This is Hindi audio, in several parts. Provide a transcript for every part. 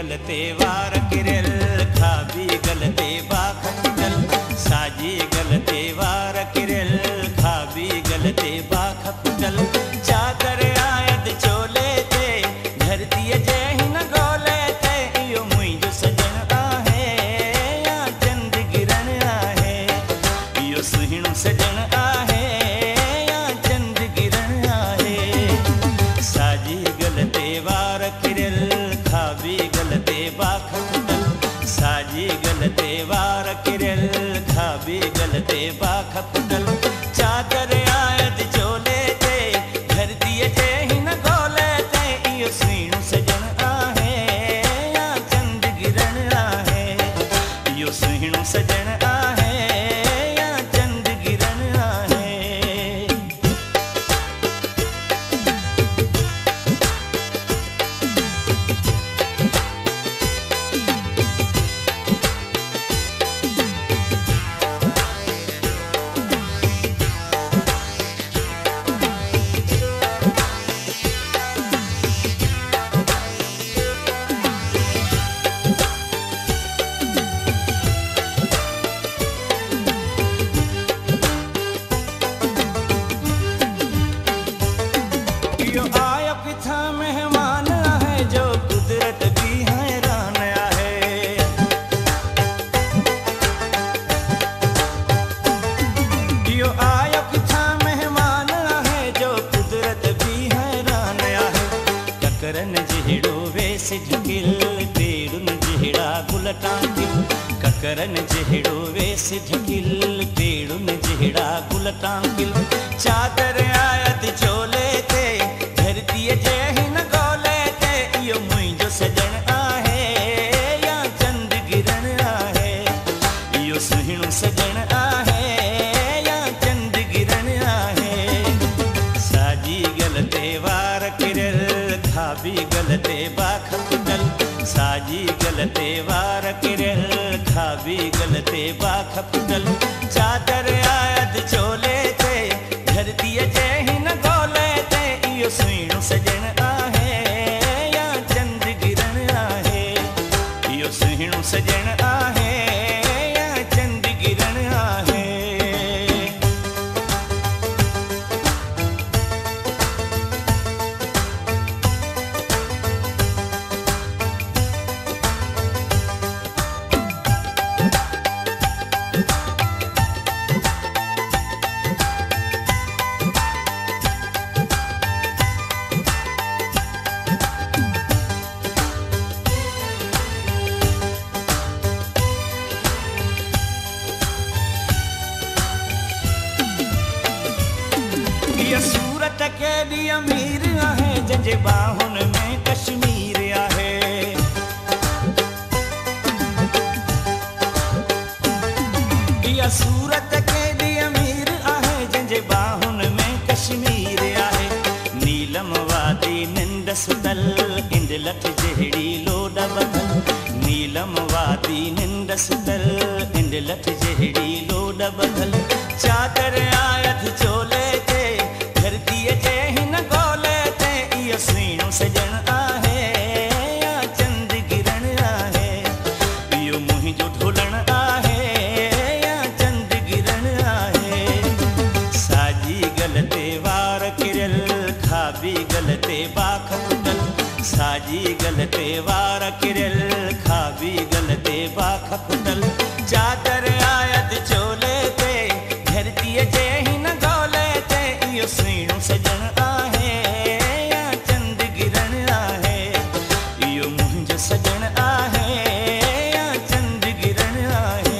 गलते वार किरल खाबी गलते बाखल साजी गलते वार किरल खाबी गलते बाखल चादर आयत चोले थे धरती जय न गोले थे यो मुझो सजन आहे या चंद किरण आहे यो सुहिण सजन आहे या चंद किरण आहे साजी गलते वार किरल खाबी गलते बाखल साजी गलते वार किरल खाबी गलते बाखल चादर आयत चोले ते धरती ते ही न गोले ते यो सुहिण सजन आहे या चंद किरण आहे यो सुहिण सजन आहे या चंद किरण आहे। यो आया पिथा मेहमान है जो कुदरत भी हैरान है यो आया पिथा मेहमान है जो कुदरत भी हैरान है ककरन जेहड़ो वेस झुकिल पेड़न जेहड़ा गुलटांगिल ककरन जेहड़ो वेस झुकिल पेड़न जेहड़ा गुलटांगिल चादर आयत चोले थे धरती जय ही न गोले थे यो मुझो सजन आहे या चंद किरण आहे यो सुहिण सजन आहे या चंद किरण आहे। साजी गलते वार किरल खाबी गलते बाखल साजी गलते वार किरल खाबी गलते बाखल चादर आयत चोले थे धरती जय ही न गोले थे यो सुहिण सजन आहे या चंद किरण आहे यो सुहिण सजन आहे या चंद किरण आहे। सूरत के भी अमीर आहे जंजे बाहुन में कश्मीर आहे सूरत के भी अमीर आहे जंजे बाहुन में कश्मीर आहे नीलम वादी नंद सुतल इंदलत जहड़ी लोडा बदल नीलम वादी नंद सुतल इंदलत जहड़ी लोडा बदल चादर आयत चोले थे धरती जय ही न गोले थे यो सुहिण सजन आहे या चंद किरण आहे यो मुहिंजो ढोलण आहे या चंद किरण आहे। साजी गलते वार किरल खाबी गलते बाखल साजी गलते वार किरल खाबी गलते बाखल चादर आयत चोले थे धरती जय ही न गोले थे यो सुहिण सजन आहे या चंद किरण आहे यो मुझो सजन आहे या चंद किरण आहे।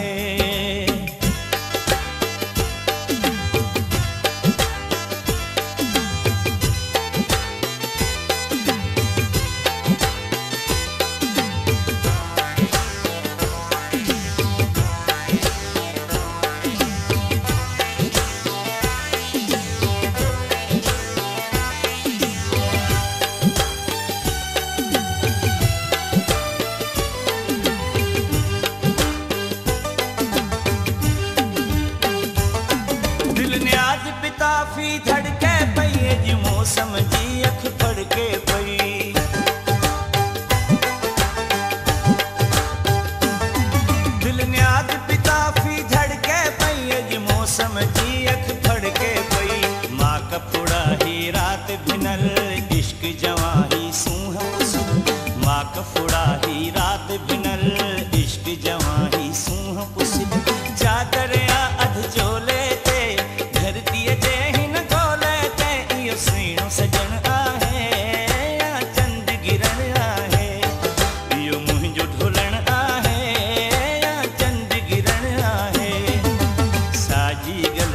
काफी धड़के पई जी मौसम जी अख फड़के पई इश्क जवाही सूह सुख वाकफ उड़ाही रात बिनल इश्क जवाही सूह पुसिल चादरिया अध जो लेते धरती जे ही न गो लेते यो सीणो सजन आहे या चंद गिरण आहे यो मुंहिंजो ढोलण आहे या चंद गिरण आहे साजी गल